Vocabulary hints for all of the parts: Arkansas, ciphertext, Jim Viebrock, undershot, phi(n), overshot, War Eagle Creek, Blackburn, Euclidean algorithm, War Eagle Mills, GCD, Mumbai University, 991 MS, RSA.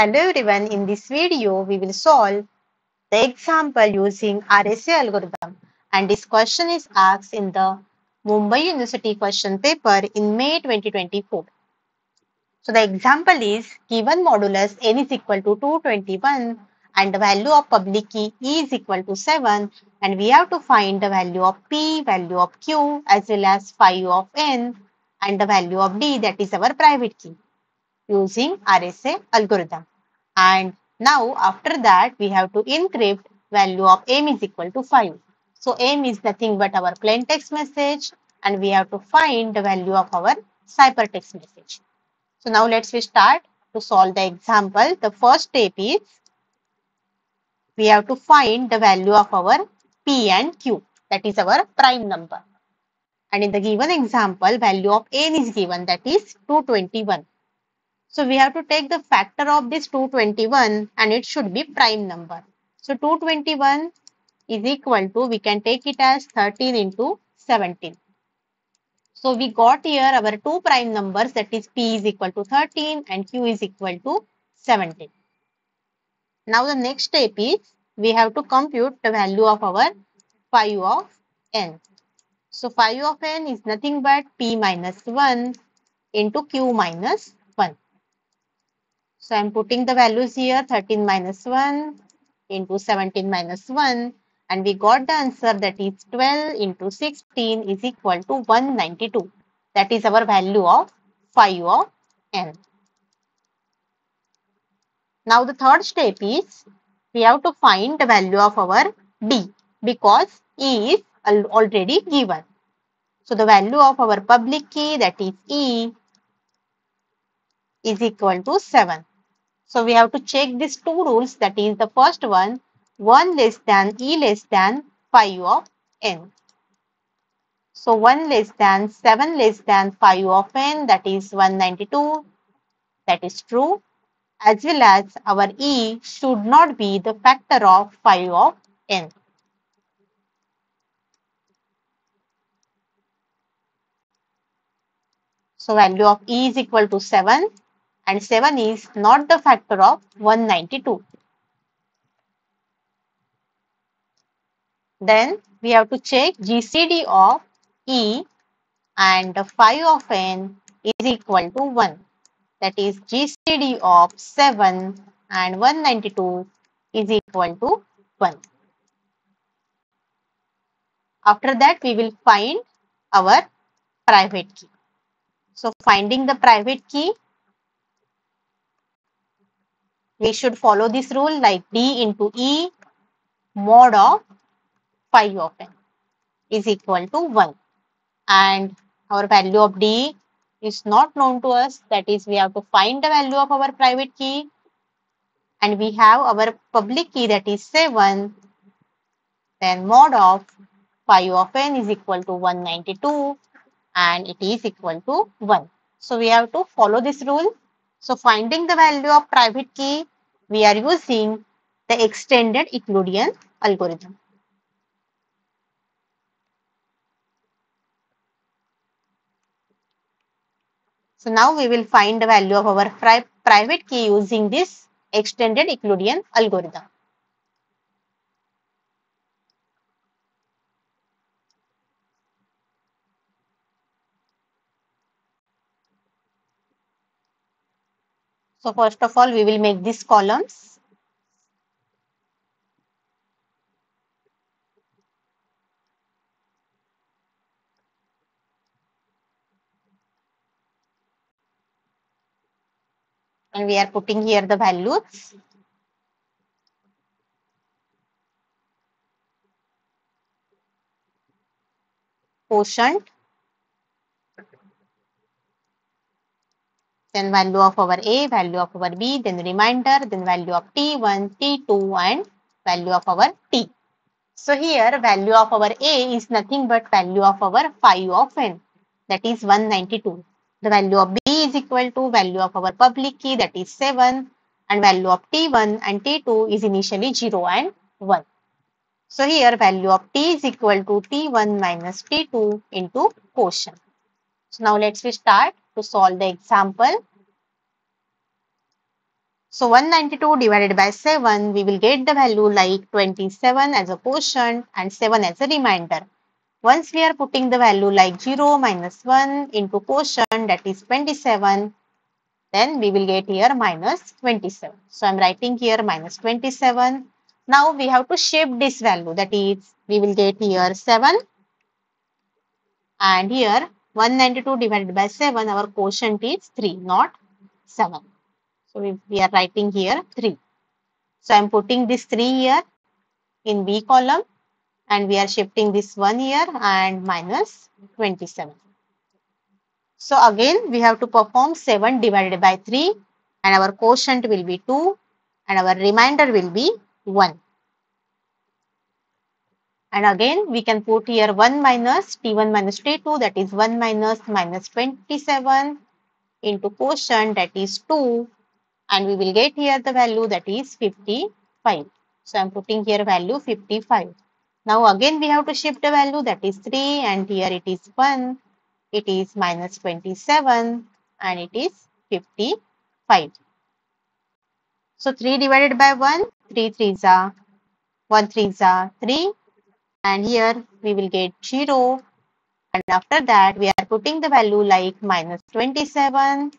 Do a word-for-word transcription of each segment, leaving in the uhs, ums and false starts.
Hello everyone, in this video we will solve the example using R S A algorithm, and this question is asked in the Mumbai University question paper in May twenty twenty-four. So the example is given modulus n is equal to two hundred twenty-one and the value of public key E is equal to seven, and we have to find the value of P, value of Q as well as phi of N and the value of D, that is our private key, using R S A algorithm. And now after that we have to encrypt value of M is equal to five. So M is nothing but our plain text message, and we have to find the value of our ciphertext message. So now let's we start to solve the example. The first step is we have to find the value of our P and Q, that is our prime number. And in the given example value of N is given, that is two hundred twenty-one. So we have to take the factor of this two hundred twenty-one and it should be prime number. So two hundred twenty-one is equal to, we can take it as thirteen into seventeen. So we got here our two prime numbers, that is P is equal to thirteen and Q is equal to seventeen. Now the next step is we have to compute the value of our phi of N. So phi of N is nothing but P minus one into Q minus one. So I am putting the values here, thirteen minus one into seventeen minus one, and we got the answer, that is twelve into sixteen is equal to one hundred ninety-two. That is our value of phi of N. Now the third step is we have to find the value of our D, because E is already given. So the value of our public key, that is E, is equal to seven. So we have to check these two rules, that is the first one, one less than E less than phi of N. So one less than seven less than phi of N, that is one hundred ninety-two, that is true, as well as our E should not be the factor of phi of N. So value of E is equal to seven, and seven is not the factor of one hundred ninety-two. Then we have to check G C D of E and phi of N is equal to one. That is G C D of seven and one hundred ninety-two is equal to one. After that we will find our private key. So finding the private key, we should follow this rule like D into E mod of phi of N is equal to one, and our value of D is not known to us, that is we have to find the value of our private key, and we have our public key, that is seven, then mod of phi of N is equal to one hundred ninety-two and it is equal to one. So we have to follow this rule. So finding the value of private key, we are using the extended Euclidean algorithm. So now we will find the value of our private key using this extended Euclidean algorithm. So first of all, we will make these columns. And we are putting here the values. Quotient. Then value of our A, value of our B, then remainder, then value of T one, T two and value of our T. So here value of our A is nothing but value of our phi of N, that is one hundred ninety-two. The value of B is equal to value of our public key, that is seven, and value of T one and T two is initially zero and one. So here value of T is equal to T one minus T two into quotient. So now let's we start to solve the example. So one ninety-two divided by seven, we will get the value like twenty-seven as a quotient and seven as a remainder. Once we are putting the value like zero minus one into quotient, that is twenty-seven, then we will get here minus twenty-seven. So I am writing here minus twenty-seven. Now we have to shape this value, that is we will get here seven and here one ninety-two divided by seven, our quotient is three, not seven. So we, we are writing here three. So I am putting this three here in B column and we are shifting this one here and minus twenty-seven. So again we have to perform seven divided by three and our quotient will be two and our remainder will be one. And again we can put here one minus T one minus T two, that is one minus minus twenty-seven into quotient, that is two. And we will get here the value, that is fifty-five. So I am putting here value fifty-five. Now again we have to shift the value, that is three, and here it is one. It is minus twenty-seven and it is fifty-five. So three divided by one, three threes are one, threes are three. And here we will get zero. And after that we are putting the value like minus twenty-seven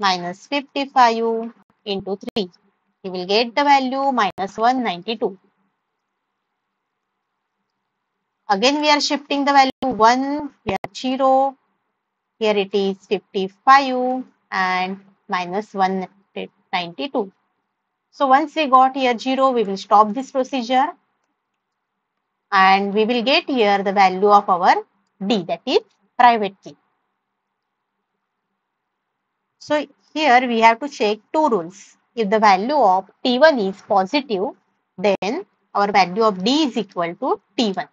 minus fifty-five into three. We will get the value minus one ninety-two. Again we are shifting the value one, here zero, here it is fifty-five and minus one ninety-two. So once we got here zero, we will stop this procedure and we will get here the value of our D, that is private key. So here we have to check two rules. If the value of T one is positive, then our value of D is equal to T one,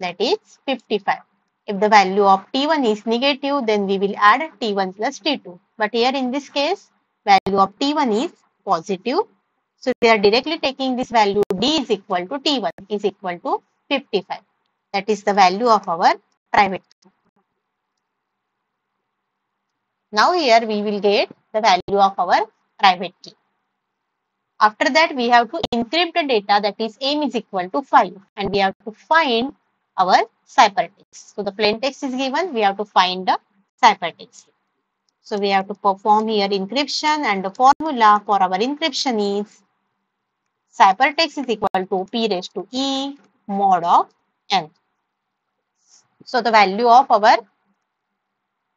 that is fifty-five. If the value of T one is negative, then we will add T one plus T two. But here in this case, value of T one is positive. So we are directly taking this value D is equal to T one is equal to fifty-five. That is the value of our private key. Now here we will get the value of our private key. After that we have to encrypt the data, that is m is equal to five, and we have to find our ciphertext. So the plain text is given, we have to find the ciphertext. So we have to perform here encryption, and the formula for our encryption is ciphertext is equal to p raised to e mod of n. So the value of our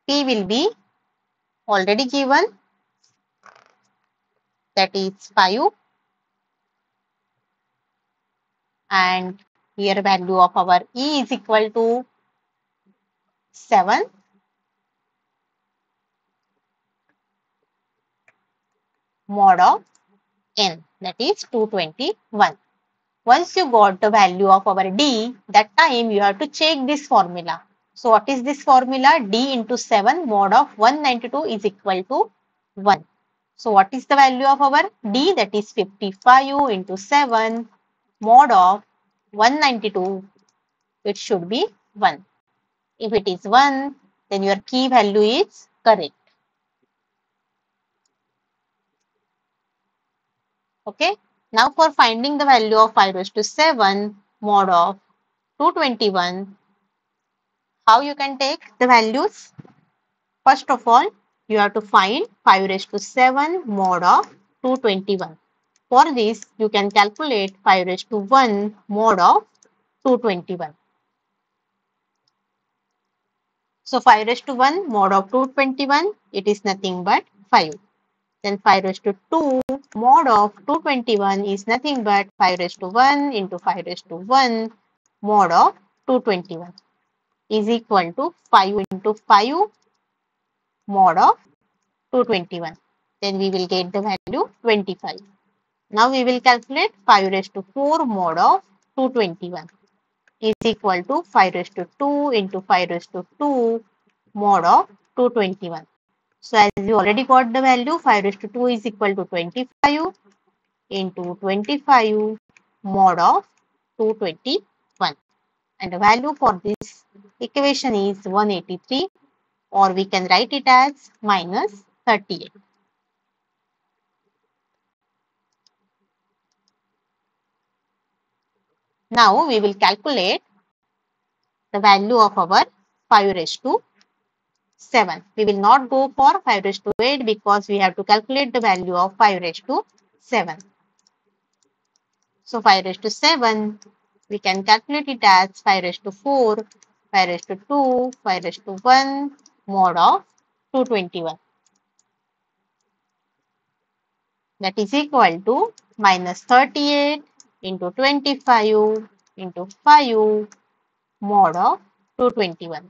p will be already given, that is five, and here value of our E is equal to seven, mod of n, that is two twenty-one. Once you got the value of our D, that time you have to check this formula. So what is this formula? D into seven mod of one ninety-two is equal to one. So what is the value of our D? That is fifty-five into seven mod of one ninety-two. It should be one. If it is one, then your key value is correct. Okay. Now for finding the value of five raised to seven mod of two twenty-one, how you can take the values? First of all, you have to find five raised to seven mod of two twenty-one. For this, you can calculate five raised to one mod of two twenty-one. So five raised to one mod of two twenty-one, it is nothing but five. Then five raised to two mod of two twenty-one is nothing but five raised to one into five raised to one mod of two twenty-one is equal to five into five mod of two twenty-one. Then we will get the value twenty-five. Now we will calculate five raised to four mod of two twenty-one is equal to five raised to two into five raised to two mod of two twenty-one. So as you already got the value, five raised to two is equal to twenty-five into twenty-five mod of two twenty-one. And the value for this equation is one eighty-three, or we can write it as minus thirty-eight. Now we will calculate the value of our five raised to seven. We will not go for five raised to eight because we have to calculate the value of five raised to seven. So five raised to seven, we can calculate it as five raised to four, five raised to two, five raised to one, mod of two hundred twenty-one. That is equal to minus thirty-eight into twenty-five into five mod of two hundred twenty-one.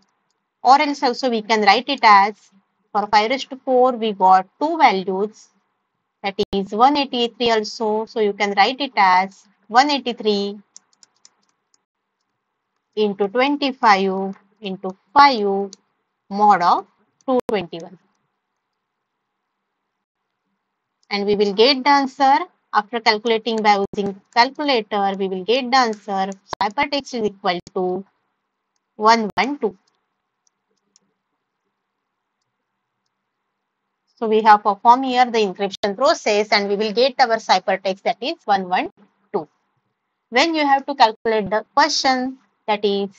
Or else also we can write it as, for five raised to four we got two values, that is one hundred eighty-three also. So you can write it as one hundred eighty-three into twenty-five into five mod of two hundred twenty-one. And we will get the answer. After calculating by using calculator, we will get the answer. Hypertext is equal to one hundred twelve. So we have performed here the encryption process and we will get our ciphertext, that is one hundred twelve. When you have to calculate the question, that is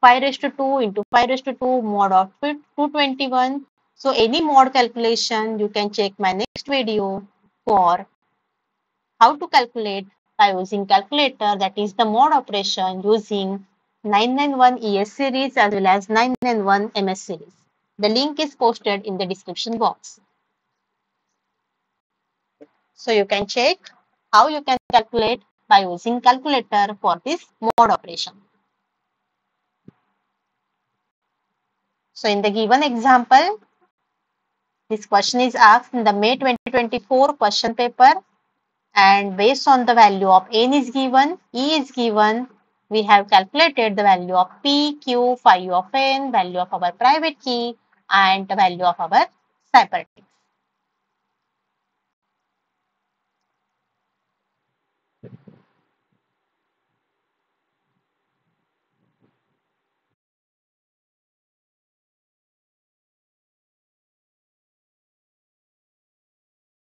five raised to two into five raised to two mod of two hundred twenty-one. So any mod calculation you can check my next video for how to calculate by using calculator, that is the mod operation using nine ninety-one E S series as well as nine ninety-one M S series. The link is posted in the description box. So you can check how you can calculate by using calculator for this mod operation. So in the given example, this question is asked in the May twenty twenty-four question paper, and based on the value of N is given, E is given, we have calculated the value of P, Q, phi of N, value of our private key and the value of our ciphertext.